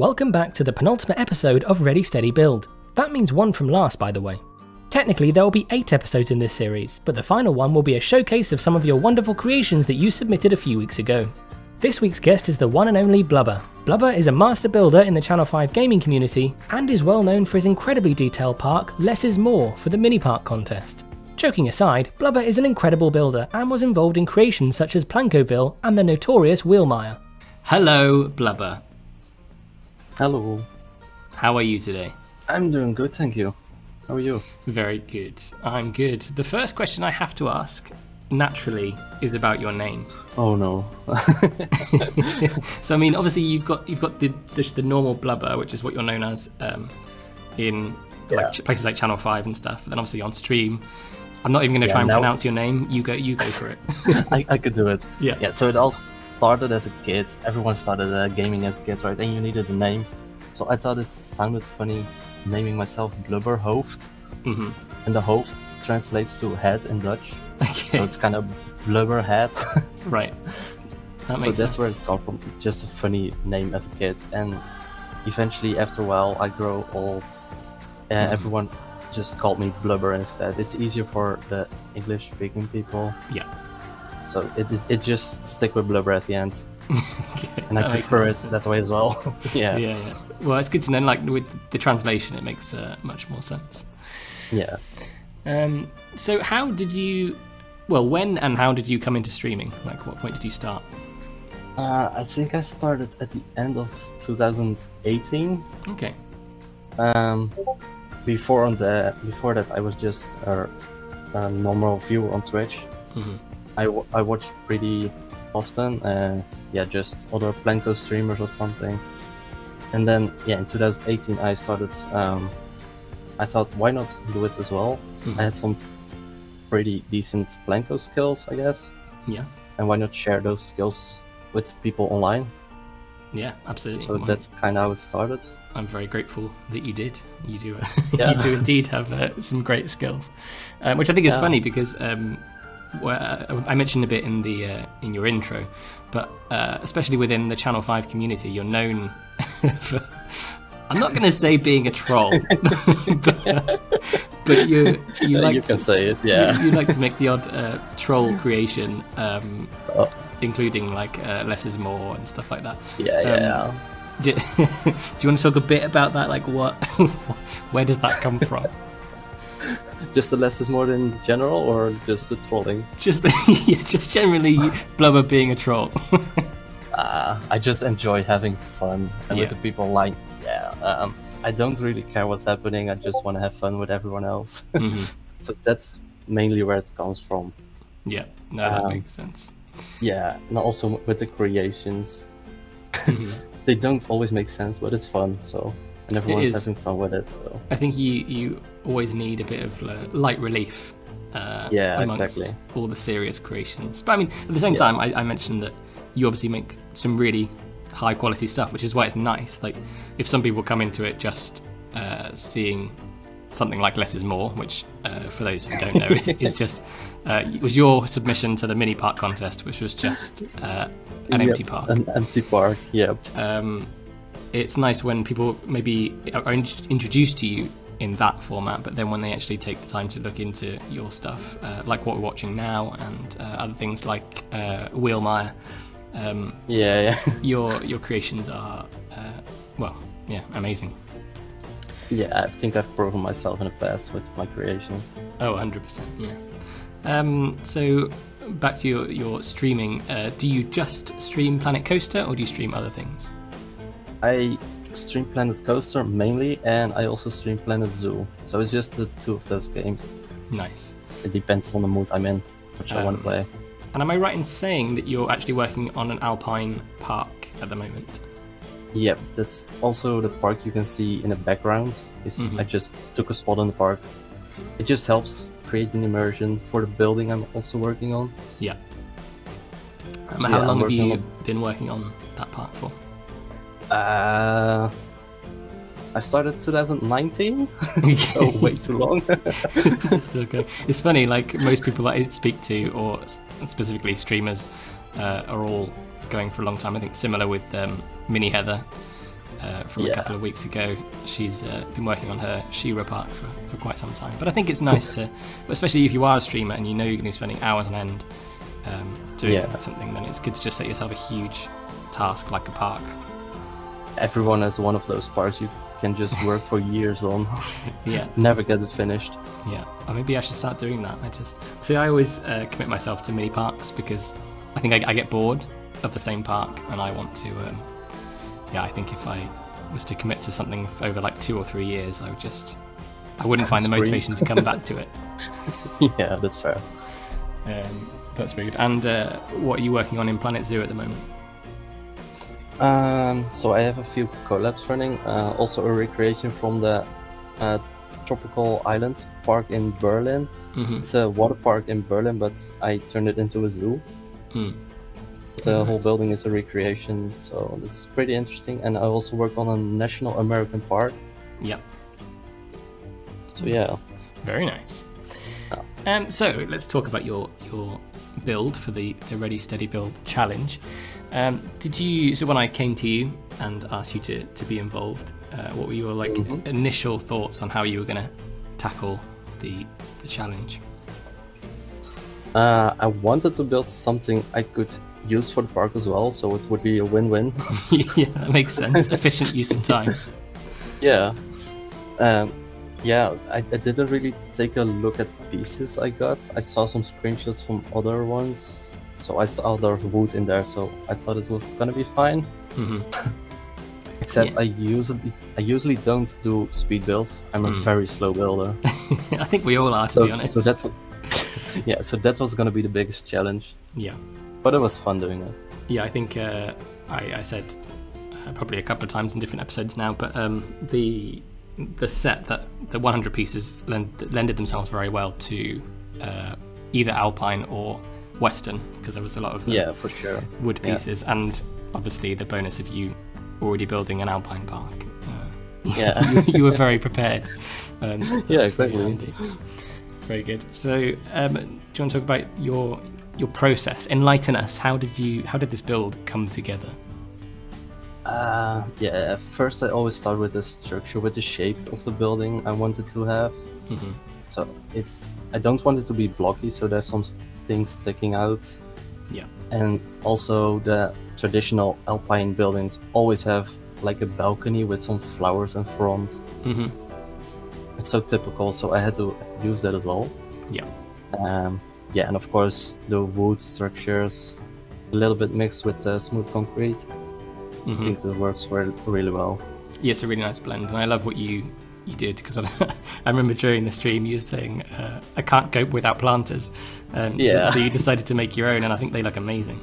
Welcome back to the penultimate episode of Ready Steady Build. That means one from last, by the way. Technically, there will be 8 episodes in this series, but the final one will be a showcase of some of your wonderful creations that you submitted a few weeks ago. This week's guest is the one and only Blubber. Blubber is a master builder in the Channel 5 gaming community and is well known for his incredibly detailed park, Less is More, for the mini park contest. Joking aside, Blubber is an incredible builder and was involved in creations such as Plankoville and the notorious Wheelmire. Hello, Blubber. Hello. How are you today? I'm doing good, thank you. How are you? Very good. I'm good. The first question I have to ask, naturally, is about your name. Oh no. So I mean, obviously you've got the normal Blubber, which is what you're known as in places like Channel 5 and stuff. But then obviously on stream, I'm not even going to try and pronounce your name. You go for it. I could do it. Yeah. So it all started as a kid. Everyone started gaming as a kid, right? And you needed a name. So I thought it sounded funny naming myself Blubberhoofd. Mm-hmm. And the hoofd translates to head in Dutch. Okay. So it's kind of blubber head. Right. That makes sense. So that's where it's come from. Just a funny name as a kid. And eventually, after a while, I grow old. Everyone just called me Blubber instead. It's easier for the English-speaking people. Yeah. So it just stick with Blubber at the end. Okay, and I prefer it that way as well. Yeah. Well, it's good to know. Like with the translation, it makes much more sense. Yeah. So how did you? Well, when and how did you come into streaming? Like, what point did you start? I think I started at the end of 2018. Okay. Before that, I was just a normal viewer on Twitch. Mm-hmm. I watched pretty often, just other Planko streamers or something. And then, in 2018, I started. I thought, why not do it as well? Mm-hmm. I had some pretty decent Planko skills, I guess. Yeah. And why not share those skills with people online? Yeah, absolutely. So that's kind of how it started. I'm very grateful that you did. You do, you do indeed have some great skills, which I think is funny because I mentioned a bit in the in your intro, but especially within the Channel 5 community, you're known for. I'm not going to say being a troll, but you like you to, can say it. Yeah, you like to make the odd troll creation, including like Less is More and stuff like that. Yeah. Do you want to talk a bit about that? Like, where does that come from? Just the Less is More in general, or just the trolling? Just generally Blubber being a troll. I just enjoy having fun with the people online. I don't really care what's happening. I just want to have fun with everyone else. Mm-hmm. So that's mainly where it comes from. Yeah, no, that makes sense. Yeah, and also with the creations. Mm-hmm. They don't always make sense, but it's fun. So, and everyone's having fun with it. So I think you always need a bit of light relief. Amongst all the serious creations. But I mean, at the same time, I mentioned that you obviously make some really high quality stuff, which is why it's nice. Like, if some people come into it just seeing something like Less is More, which for those who don't know, is just it was your submission to the mini park contest, which was just an empty park. An empty park, yep. It's nice when people maybe are introduced to you in that format, but then when they actually take the time to look into your stuff, like what we're watching now and other things like Wheelmire, your creations are amazing. Yeah, I think I've proven myself in the past with my creations. Oh, 100%, yeah. So back to your streaming, do you just stream Planet Coaster or do you stream other things? I stream Planet Coaster mainly, and I also stream Planet Zoo. So it's just the two of those games. Nice. It depends on the mood I'm in, which I want to play. And am I right in saying that you're actually working on an alpine park at the moment? Yep, that's also the park you can see in the background. I just took a spot in the park. It just helps create an immersion for the building I'm also working on. Yeah. How long have you been working on that park for? I started 2019, so way too long. Still going. It's funny, like most people that I speak to, or specifically streamers, are all going for a long time. I think similar with Mini Heather, from a couple of weeks ago. She's been working on her She-Ra part for quite some time. But I think it's nice to, especially if you are a streamer and you know you're going to be spending hours on end doing something, then it's good to just set yourself a huge task like a park. Everyone has one of those parks you can just work for years on. Never get it finished. Or maybe I should start doing that. I just see, I always commit myself to mini parks because I think I get bored of the same park, and I want to. I think if I was to commit to something over like 2 or 3 years, I would just wouldn't find the motivation to come back to it. Yeah, that's fair. That's very good. And what are you working on in Planet Zoo at the moment? So I have a few collabs running, also a recreation from the Tropical Island Park in Berlin. It's a water park in Berlin, but I turned it into a zoo. The whole building is a recreation, so it's pretty interesting. And I also work on a national American park. So very nice. So let's talk about your build for the Ready Steady Build challenge. So when I came to you and asked you to be involved, what were your initial thoughts on how you were going to tackle the challenge? I wanted to build something I could use for the park as well, so it would be a win-win. Yeah, that makes sense. Efficient use of time. I didn't really take a look at the pieces I got. I saw some screenshots from other ones, so I saw there was wood in there, so I thought this was gonna be fine. Except I usually don't do speed builds. I'm a very slow builder. I think we all are, to be honest. So that's so that was gonna be the biggest challenge. But it was fun doing it. I think I said probably a couple of times in different episodes now, but the set that the 100 pieces lended themselves very well to either Alpine or Western, because there was a lot of wood pieces, and obviously the bonus of you already building an Alpine park. You were very prepared. Exactly. Very good. So do you want to talk about your process? Enlighten us. How did this build come together? First I always start with the structure, with the shape of the building I wanted to have. So I don't want it to be blocky, so there's some things sticking out. And also the traditional Alpine buildings always have like a balcony with some flowers in front. It's so typical, so I had to use that as well. And of course the wood structures, a little bit mixed with smooth concrete. I think it works really well. It's a really nice blend, and I love what you did, because I remember during the stream you were saying I can't cope without planters, so you decided to make your own, and I think they look amazing.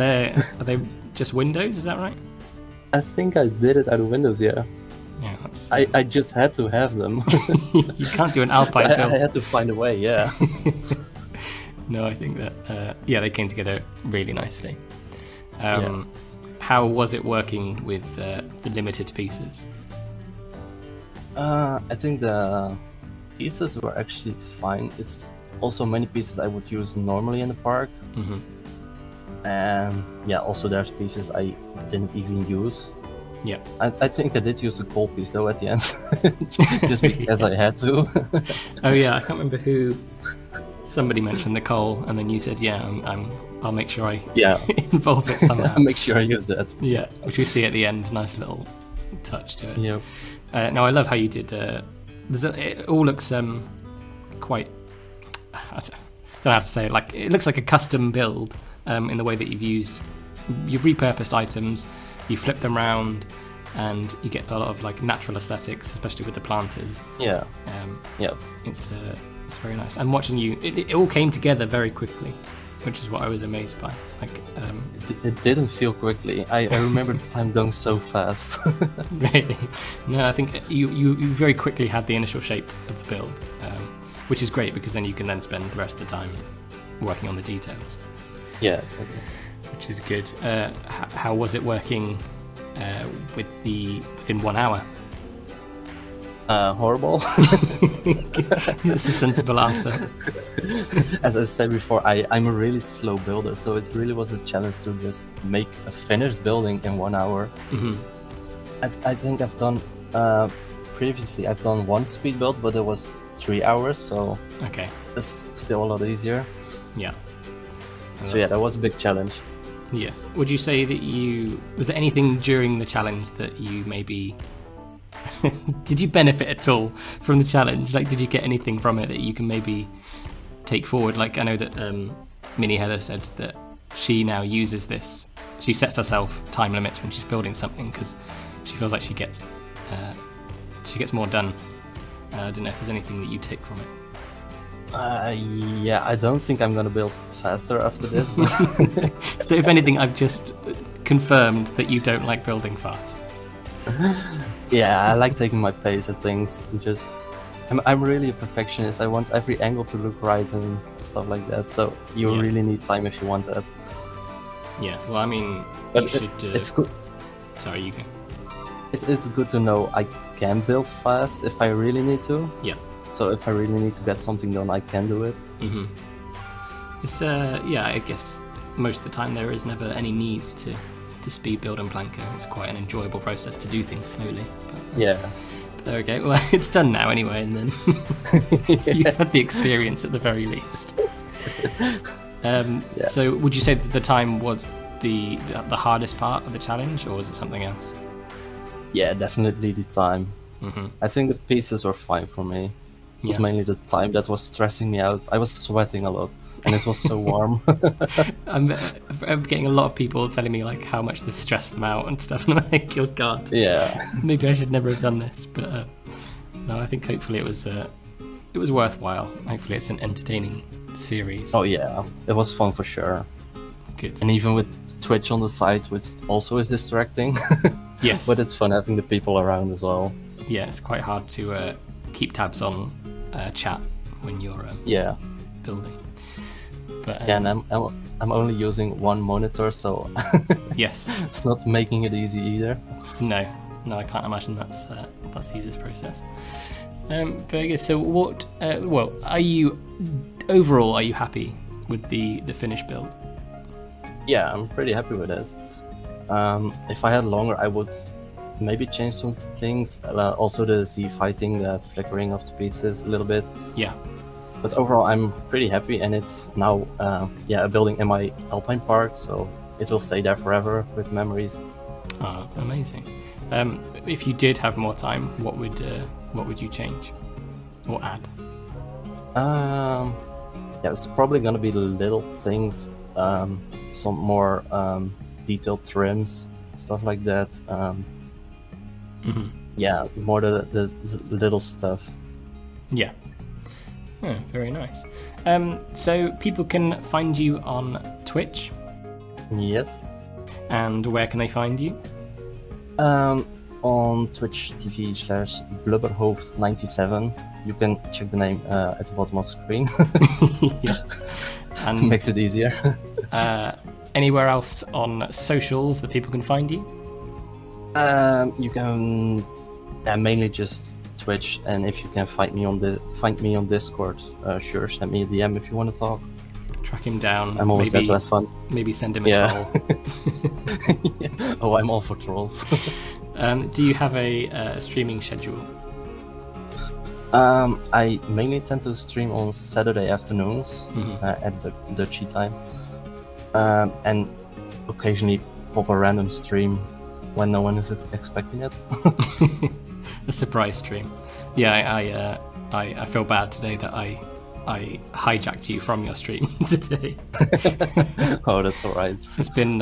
Are they just windows, is that right? I think I did it out of windows. Yeah, that's... I just had to have them. You can't do an Alpine build. I had to find a way. No, I think that they came together really nicely. How was it working with the limited pieces? I think the pieces were actually fine. It's also many pieces I would use normally in the park. And also there's pieces I didn't even use. I think I did use the gold piece though at the end, just because I had to. I can't remember who. Somebody mentioned the coal, and then you said, I'll make sure I involve it somehow. I'll make sure I use that. Which we see at the end. Nice little touch to it. No, I love how you did. It all looks quite... I don't know how to say it. Like, it looks like a custom build in the way that you've repurposed items, you flip them around, and you get a lot of like natural aesthetics, especially with the planters. It's very nice. And watching you, it all came together very quickly, which is what I was amazed by. Like, it didn't feel quickly. I remember the time going so fast. Really? No, I think you very quickly had the initial shape of the build, which is great, because then you can then spend the rest of the time working on the details. Exactly. Which is good. How was it working within 1 hour? Horrible. That's a sensible answer. As I said before, I'm a really slow builder, so it really was a challenge to just make a finished building in 1 hour. I think I've done previously I've done one speed build, but it was 3 hours, so okay, it's still a lot easier. Yeah. And so yeah, that was a big challenge. Yeah. Would you say that you, was there anything during the challenge that you maybe did you benefit at all from the challenge? Like, did you get anything from it that you can maybe take forward? Like, I know that Mini Heather said that she now uses this. She sets herself time limits when she's building something because she feels like she gets more done. I don't know if there's anything that you take from it. Yeah, I don't think I'm gonna build faster after this. But so if anything, I've just confirmed that you don't like building fast. Yeah, I like taking my pace at things. I'm really a perfectionist. I want every angle to look right and stuff like that. So you really need time if you want that. Yeah, well, I mean, but you should. It's good. Sorry, you can. It's good to know I can build fast if I really need to. Yeah. So if I really need to get something done, I can do it. Mm-hmm. It's yeah, I guess most of the time there is never any need to speed build on Planko. It's quite an enjoyable process to do things slowly. But, yeah. But there we go. Well, it's done now anyway, and then you had the experience at the very least. So would you say that the time was the hardest part of the challenge, or was it something else? Yeah, definitely the time. Mm-hmm. I think the pieces were fine for me. It was mainly the time that was stressing me out. I was sweating a lot, and it was so warm. I'm getting a lot of people telling me like how much this stressed them out and stuff, and I'm like, oh god. Yeah. Maybe I should never have done this, but no, I think hopefully it was worthwhile. Hopefully it's an entertaining series. Oh yeah, it was fun for sure. Good. And even with Twitch on the side, which also is distracting. Yes. But it's fun having the people around as well. Yeah, it's quite hard to keep tabs on chat when you're building. But, yeah, and I'm only using one monitor, so yes, it's not making it easy either. No, I can't imagine that's the easiest process. Very good. So what? Well, are you overall? Are you happy with the finished build? Yeah, I'm pretty happy with it. If I had longer, I would maybe change some things. Also the Z fighting, the flickering of the pieces a little bit. Yeah. But overall, I'm pretty happy, and it's now a building in my Alpine Park, so it will stay there forever with memories. Oh, amazing. If you did have more time, what would you change or add? Yeah, it's probably gonna be little things, some more detailed trims, stuff like that. Yeah, more the little stuff. Yeah. Oh, very nice. So people can find you on Twitch. Yes. And where can they find you? On twitch.tv/Blubberhoofd97. You can check the name at the bottom of the screen. And makes it easier. Anywhere else on socials that people can find you? You can mainly just Twitch, and if you can find me on Discord, sure, send me a DM if you want to talk. Track him down. I'm always there to have fun. Maybe send him a troll. Yeah. Oh, I'm all for trolls. Do you have a streaming schedule? I mainly tend to stream on Saturday afternoons at the Dutchy time. And occasionally pop a random stream when no one is expecting it. A surprise stream. Yeah, I feel bad today that I hijacked you from your stream today. Oh, that's all right. It's been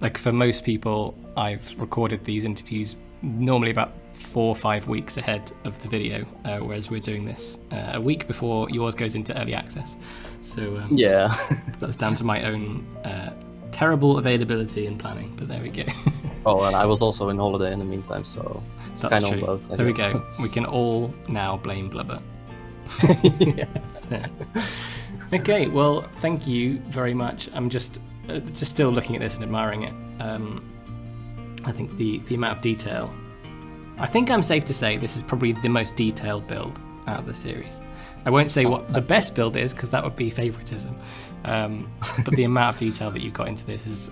like for most people, I've recorded these interviews normally about 4 or 5 weeks ahead of the video, whereas we're doing this a week before yours goes into early access. So yeah, that's down to my own terrible availability and planning. But there we go. Oh, and I was also in holiday in the meantime, so it's kind of both. There we go. We can all now blame Blubber. So. Okay. Well, thank you very much. I'm just still looking at this and admiring it. I think the amount of detail. I think I'm safe to say this is probably the most detailed build out of the series. I won't say what the best build is, because that would be favoritism. But the amount of detail that you've got into this is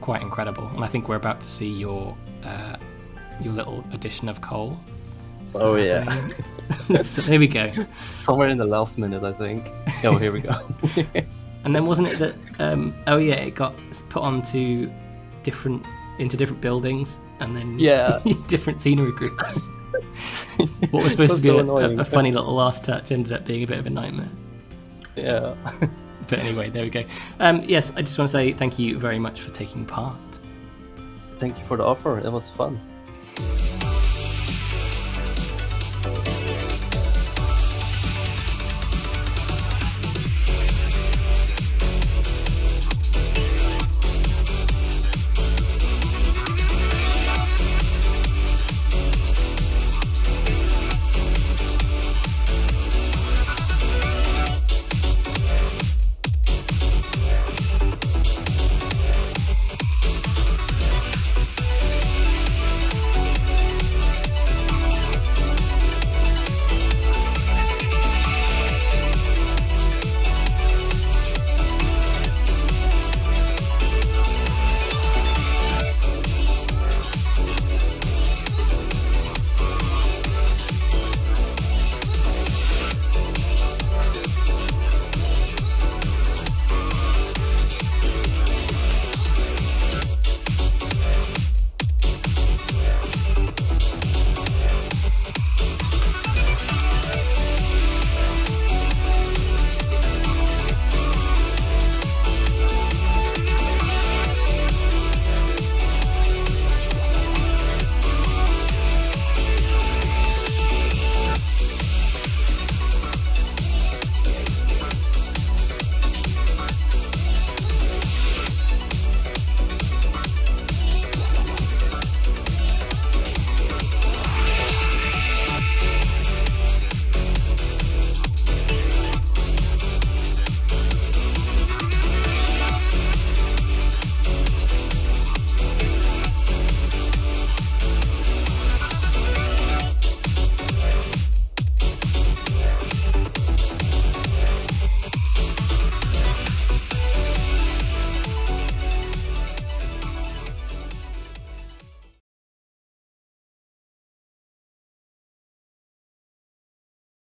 quite incredible. And I think we're about to see your your little addition of coal. Oh yeah. So there we go. Somewhere in the last minute, I think. Oh, here we go. And then wasn't it that? Oh yeah, it got put onto different buildings and then yeah, different scenery groups. What was supposed to be so a funny little last touch ended up being a bit of a nightmare. Yeah. But anyway, there we go. Yes, I just want to say thank you very much for taking part. Thank you for the offer. It was fun.